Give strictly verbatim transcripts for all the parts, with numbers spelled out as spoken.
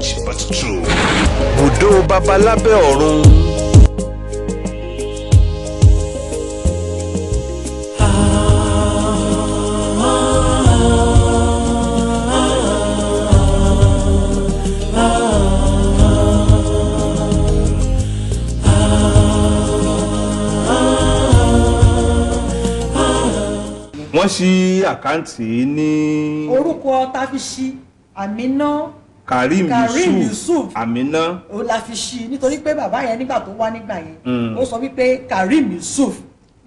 strange but true. Budo Baba Laperu. Wọ́n ṣí àkáǹtì ní orúkọ tá fi ṣí Amina, Kareem Yusuf Amina ó la fi ṣí nítorí pé bàbá yẹn nígbà tó wá nígbà yẹn ó sọ bí pé Kareem Yusuf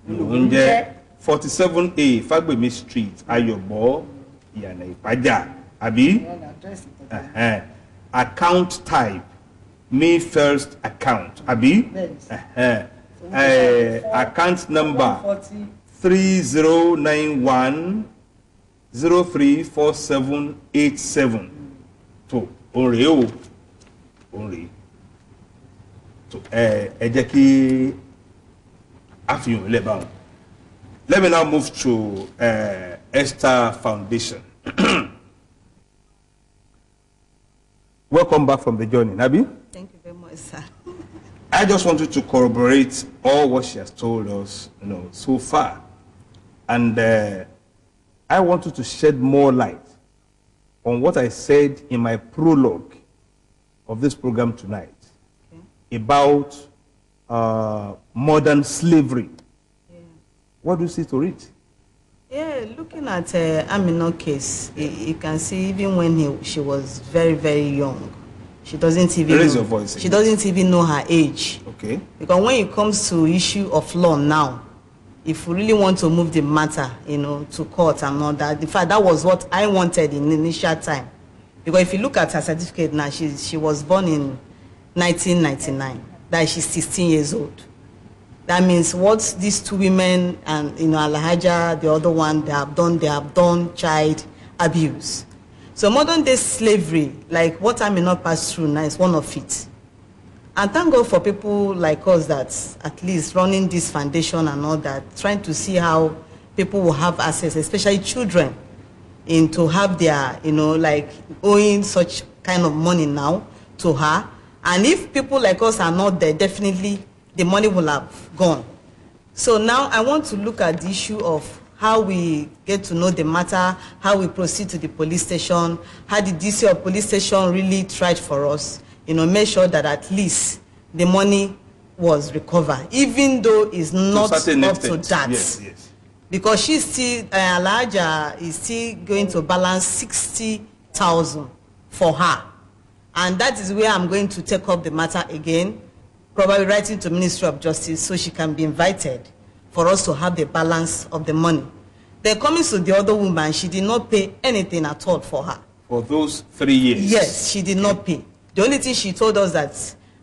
ló jẹ́ forty-seven A Fagbemi Street, Ayobo, Ìyànà Ìpájà, àbí eh account type me first account, àbí eh eh account number three zero nine one zero three four seven eight seven. So, only o, only. So, eh, Ejeki, afiyun leba. Let me now move to uh, Esther Foundation. Welcome back from the journey, Nabi. Thank you very much, sir. I just wanted to corroborate all what she has told us, you know, so far. And uh, I wanted to shed more light on what I said in my prologue of this program tonight, okay, about uh, modern slavery. Yeah. What do you see to it? Yeah, looking at uh, Amina case, yeah, you, you can see even when he, she was very, very young, she doesn't even raise your voice. She doesn't even know her age. Okay. Because when it comes to issue of law now, if we really want to move the matter, you know, to court and all that, in fact, that was what I wanted in the initial time. Because if you look at her certificate now, she, she was born in nineteen ninety-nine. That she's sixteen years old. That means what these two women and, you know, Alhaja, the other one, they have done, they have done child abuse. So modern day slavery, like what I may not pass through now, is one of it. And thank God for people like us that's at least running this foundation and all that, trying to see how people will have access, especially children, in to have their, you know, like owing such kind of money now to her. And if people like us are not there, definitely the money will have gone. So now I want to look at the issue of how we get to know the matter, how we proceed to the police station, how the D C or police station really tried for us, you know, make sure that at least the money was recovered, even though it's not to up extent. to that. Yes, yes. Because she's still, uh, Alhaja is still going to balance sixty thousand for her. And that is where I'm going to take up the matter again, probably writing to Ministry of Justice so she can be invited for us to have the balance of the money. Then coming to the other woman, she did not pay anything at all for her. For those three years? Yes, she did not pay. The only thing she told us that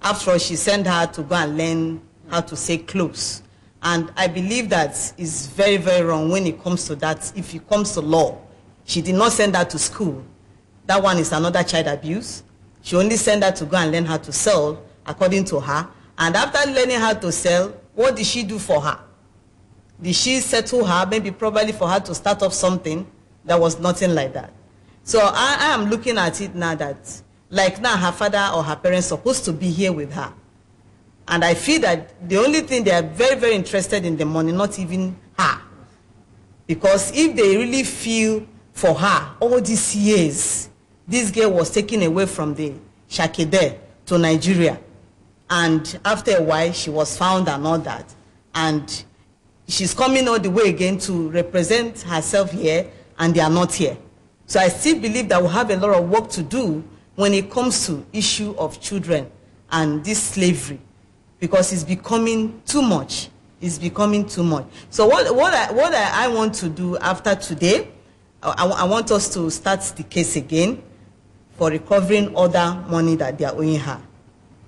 after all, she sent her to go and learn how to say clothes. And I believe that is very, very wrong when it comes to that. If it comes to law, she did not send her to school. That one is another child abuse. She only sent her to go and learn how to sell, according to her. And after learning how to sell, what did she do for her? Did she settle her, maybe probably for her to start off something? That was nothing like that. So I, I am looking at it now that, like now her father or her parents supposed to be here with her. And I feel that the only thing they are very, very interested in the money, not even her. Because if they really feel for her, all these years, this girl was taken away from the Shakide to Nigeria. And after a while, she was found and all that. And she's coming all the way again to represent herself here, and they are not here. So I still believe that we have a lot of work to do when it comes to issue of children and this slavery, because it's becoming too much. It's becoming too much. So what, what, I, what I, I want to do after today, I, I want us to start the case again for recovering other money that they are owing her.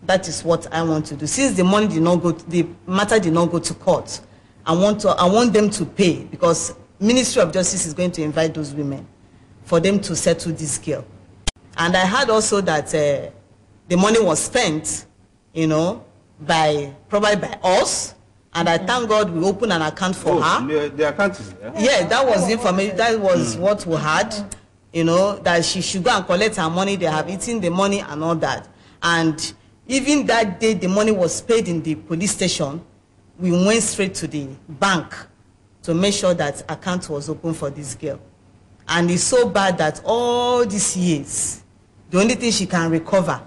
That is what I want to do. Since the money did not go, to, the matter did not go to court, I want, to, I want them to pay, because Ministry of Justice is going to invite those women for them to settle this girl. And I heard also that uh, the money was spent, you know, by probably by us. And I thank God we opened an account for oh, her. The, the account is there? Yeah, that was information. That was mm. what we had. you know, that she should go and collect her money. They have eaten the money and all that. And even that day, the money was paid in the police station. We went straight to the bank to make sure that account was open for this girl. And it's so bad that all these years, the only thing she can recover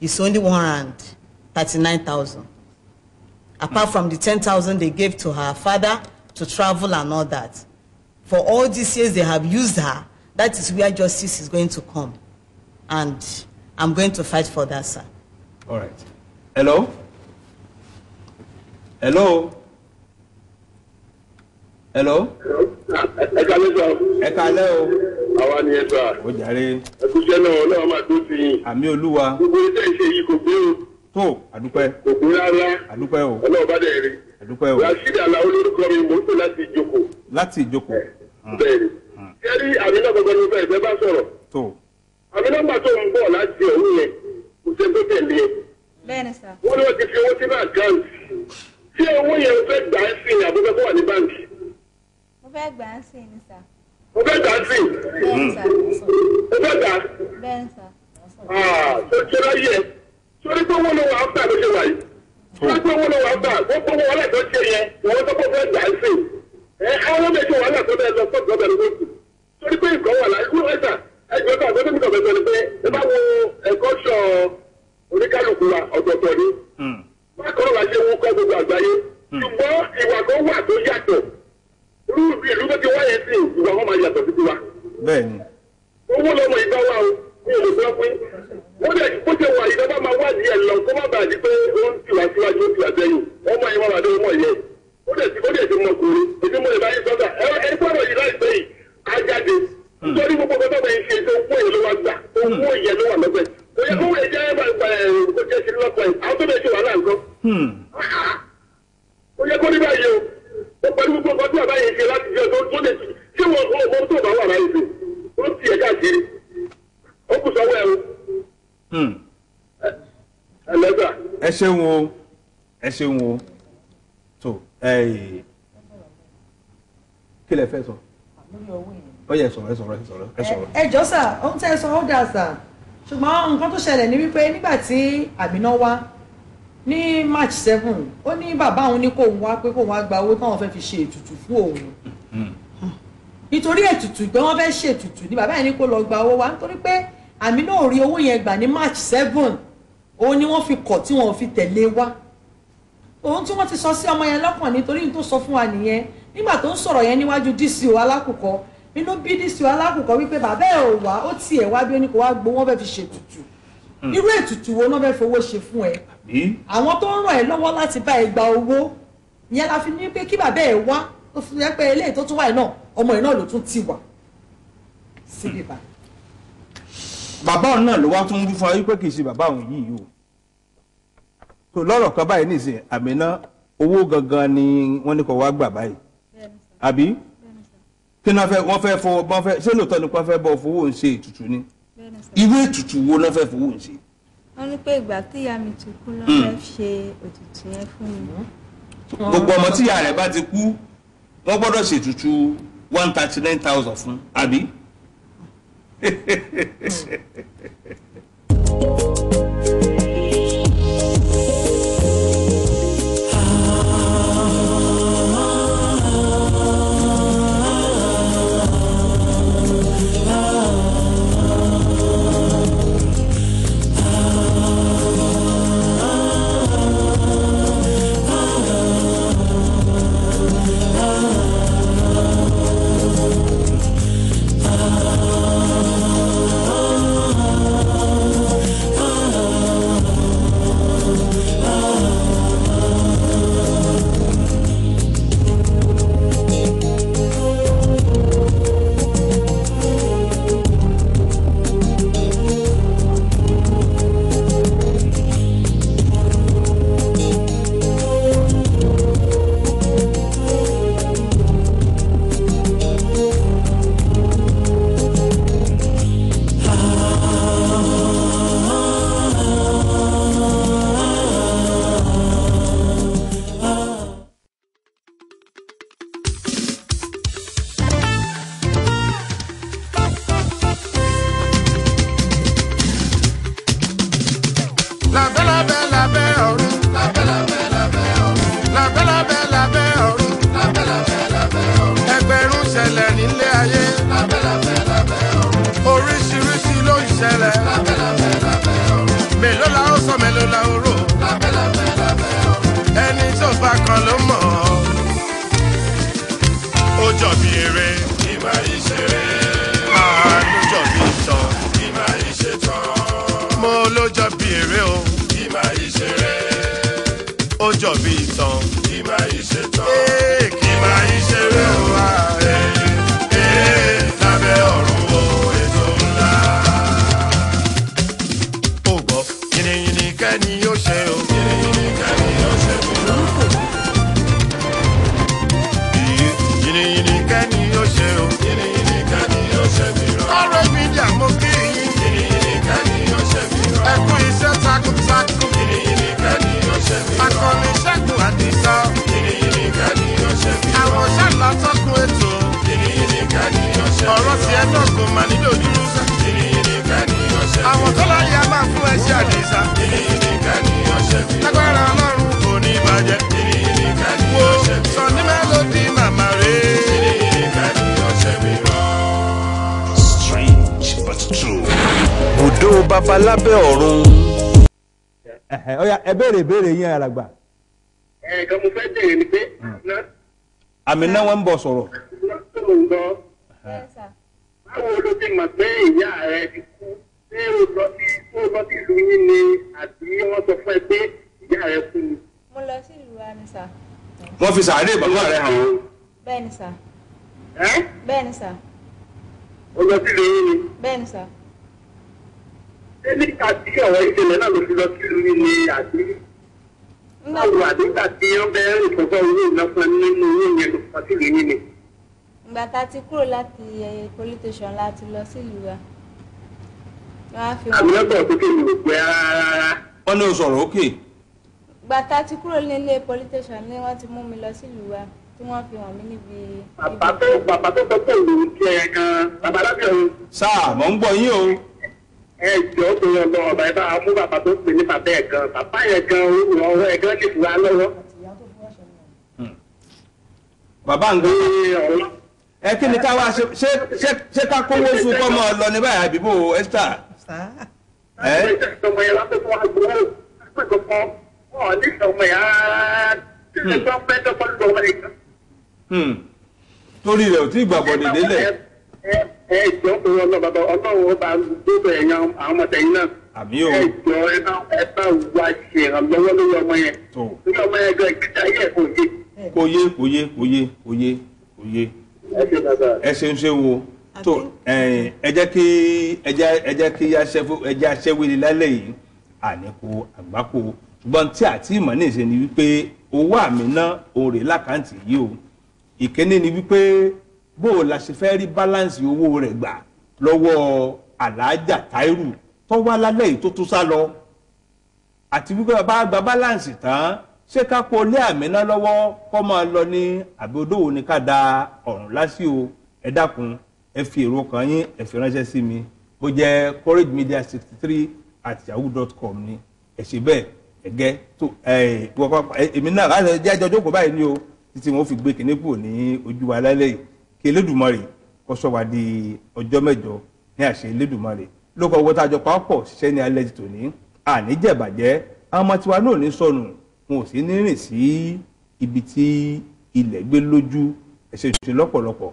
is only one hundred thirty-nine thousand. Apart from the ten thousand they gave to her father to travel and all that. For all these years they have used her, that is where justice is going to come. And I'm going to fight for that, sir. All right. Hello? Hello? Hello? Hello? Our neighbor, Ojare. Ami Oluwa. To, adupe. Adupe o. Adupe o. Láti Joko. To. Amina ma to n bo láti ohun yẹn. Kò ṣe tó tẹ̀lé. Bẹ́ẹ̀ni sir. Wọ́n ló ti fi owó sínú àkáǹtì. Ṣé owó yẹn fẹ́ gbà ń sìn àbúkẹ́ tó wà ní báǹkì? Mo fẹ́ gbà ń sìn ní sir. You better Ben, sir. Ah, so you So you don't want to after the You don't want to after. What do you want to say? You want to go to dancing? Eh, I want to go to dancing. So you can go like you later. I go to go to the bar. I go to Orikaluwa or Dottori. Hmm. I go like you go to Agbaye. You go, you go what to Yato. Then, hmm. Hmm. But we go back to Abaye. She last year don't do this. She was all about Abaye. Don't see that she. Oku sawe. Hmm. Alhaja. Ẹ ṣeun o. Ẹ ṣeun o. So, eh. Kí lẹ fẹ́ sọ. Oh yes, sorry, sorry, sorry. Eh, jọ̀ọ́ sir, o ń tẹ́ sọ o da sir. Ṣùgbọ́n nǹkan tó ṣẹlẹ̀ ni wípé nígbà tí Amina wá ní March seventh ó ní bàbá òun ní kó òun wá pé kó òun wá gba owó táwọn fẹ́ fi ṣe ètùtù fún òun nítorí ètùtù pé wọ́n fẹ́ ṣe ètùtù ní bàbá yẹn ní kó lọ gba owó wá nítorí pé Amina ò rí owó yẹn gbà ní March seventh òun ni wọ́n fi kọ̀ tí wọ́n fi tẹ̀lé wá òun tí wọ́n ti sọ sí ọmọ yẹn lọ́kàn nítorí tó sọ fún wa nìyẹn nígbà tó ń sọ̀rọ̀ yẹn níwájú D C O Alákùkọ inú bí D C O Alákùkọ wípé bàbá ẹ̀ ò wá ó tiẹ̀ wá bí ó ní kó wá gbowó wọ́n fẹ́ fi ṣètùtù irú ètùtù wo náà fẹ́ fowó ṣe fún ẹ àwọn tó ń ràn ẹ́ lọ́wọ́ láti bá ẹ gba owó ìyẹn la fi ní pé kí bàbá ẹ wá tó fi jẹ́ pé eléyìí tó tún wà ẹ̀ náà ọmọ ẹ̀ náà ló tún ti wà síbi bá. bàbá òun náà ló wá tún ń fún ayé pé kì í ṣe bàbá òun yìí o tó lọ́rọ̀ kan báyìí nìsín Amina owó gangan ni wọ́n ní kó wá gbà báyìí àbí kí ni wọ́n fẹ́ fọwọ́ bọ́n fẹ́ ṣé lóòótọ́ ni wọ́n fẹ́ bọ́ fowó ń ṣe ètùtù ni irú ètùtù wo náà fẹ́ fowó ń ṣe. wọ́n ní pé ìgbà tí ìyá mi ti kú ló fẹ́ ṣe ètùtù yẹn fún mi. gbogbo ọmọ tí ìyá rẹ̀ bá ti kú wọ́n gbọ́dọ̀ ṣètùtù one thirty nine thousand fún àbí. Oh, kani yo se o. Yini yini kani yo se o. Yini yini kani yo se o. Ọ̀rọ̀ mi jà mo kí yín. Yini yini kani yo se o. Ẹkú iṣẹ́ takuntakun. Yini yini kani yo se o. Akọni ṣẹ́gun àdìsá. Yini yini kani yo se o. Àwọn ṣàlá sọ́kùn ètò. Yini yini kani yo se o. Ọ̀rọ̀ tiẹ̀ náà kò má nílò dúró sá. Yini yini kani yo se o. Àwọn tó láyé a máa fún ẹṣẹ́ àdìsá. Lágbára Ọlọ́run kò ní bàjẹ́. Wo sọ ní mélòdì màmá rẹ̀. Strange but true. Bùdó bàbá lábẹ́ ọ̀run. Ọya ẹ béèrè béèrè yín àràgbà. Ẹ̀ẹ̀kan mo fẹ́ béèrè ni pé. Amina wọn ń bọ̀ sọ̀rọ̀. Báwo ló ti mọ̀ pé ìyá rẹ̀ ti kú? Ṣé o lọ sí o lọ sí ìlú yín ni àti wọ́n sọ fún ẹ pé ìyá rẹ kú ni? Mo lọ sí ìlú wa ni sà. Wọ́n fi sàárè ìbálòpọ̀ rẹ̀ hàn wọ́n. Bẹ́ẹ̀ ni sà. Ẹ́. Bẹ́ẹ̀ ni sà. O lọ sí ìlú yín ni? Bẹ́ẹ̀ ni sà. Ṣé nígbà tí ọ̀rọ̀ ìṣẹ̀lẹ̀ náà ló fi lọ sí ìlú yín ni àti? Báwo àdéhùn àti yan bẹ́ẹ̀ ìfọ̀fọ́ owó ìnáfún nínú owó yẹn ló fọ́ sí ìlú yín ni? Ìgbà tá a ti kúrò láti police station láti lọ sí ìlú wa. Àmì lọ́gbọ̀n tó kéwì ló pẹ́ rárá. Wọ́n ní o sọ̀rọ̀ ókè. Gbàtà ti kúrò nílé politation ni wọ́n ti mú mi lọ sílùú wa tí wọ́n fi hàn mí níbi. Bàbá tó bàbá tó tọ́jú ìlú ti ẹ̀ gan-an, bàbá lábẹ́ o. Sáà, mò ń gbọ́ yín o. Ẹ jọ̀ọ́ tó yọ lọ ọ̀bà ibà mú bàbá tó pè ní bàbá ẹ̀ gan. Bàbá yẹn gan orúkọ ọwọ́ ẹ̀ gan lè fura lọ́wọ́. Bàbá ń gbé ẹ kí ni ká wá ṣe ṣe ká kówó sùn kọ́ mọ́ ọ lọ ní báyìí àbíbò Esther. Ẹ ọmọ yẹn láti fún agbóhùn àgbẹ̀kọ̀ kan ọ̀ ní ọmọ yẹn á tí ṣe tó ń bẹ́ tó pọ́n lọ́wọ́ rẹ̀ kan. Torí rẹ̀ ò tí ìgbàgbọ́ dèdè lẹ̀. Ẹ jọ òun ọlọ́bàbà ọlọ́run ọba gbogbo ẹ̀yàn àwọn ọmọ tẹ̀yìn náà. Àbí o. Ẹ jọ ẹ bá ẹ bá wa ṣe ìrànlọ́wọ́ lórí ọmọ yẹn. Lórí ọmọ yẹn gan ìgbésí ayé ẹ̀ kò yé. Kò yé kò yé kò yé kò yé kò yé. Ẹ ṣeun ṣe wo. So ẹ jẹ́ kí ẹ jẹ́ ẹ jẹ́ kí ẹ jẹ́ aṣẹ́wéle lálẹ́ yìí àníkù àgbákò ṣùgbọ́n tí àti ìmọ̀ ní ìṣe ni wípé owó Amina òòrè lákàntì yìí o ìkéde ni wípé bó o la ṣe fẹ́ rí báláǹsì owó rẹ̀ gbà lọ́wọ́ Alhaja Tairu tó wá lálẹ́ yìí tó tún sá lọ àti wípé bá gba báláǹsì tán ṣé ká kó lé Amina lọ́wọ́ kó máa lọ ní àbí odòwò ni ká da ọ̀run lásì o ẹ dákun ẹ fi èrò kan yín ẹ fi ránṣẹ́ sí mi bó jẹ́ couragemedia sixty three at yahoo dot com ni ẹ ṣe bẹ́ẹ̀ ẹ̀gẹ́ tó èmi náà láti jẹ́ ẹjọ́ jókòó báyìí ni o títí wọn fi gbé kìnní kúrò ní ojú wa lálẹ́ yìí kí Elédùmarè kó sọ wá di ọjọ́ mẹ́jọ ní àṣẹ Elédùmarè lóko owó tájọ pàápọ̀ ṣiṣẹ́ ní alẹ́ ti tòní àní jẹ̀bàjẹ́ àwọn ọmọ tiwa náà ní sọnù wọn ò sí ní rìn sí ibi tí ilẹ̀ gbé lójú ẹ̀ṣẹ̀ ìṣe lọ́pọ̀lọpọ̀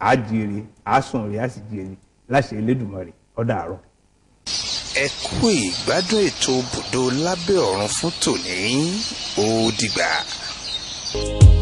a jèrè a sùn rè a sì jèrè láṣẹ Elédùmarè ọdà àárọ̀. Ẹ kú ìgbádùn ètò Bùdó Lábẹ́ Ọ̀run fún tòní ó dìgbà.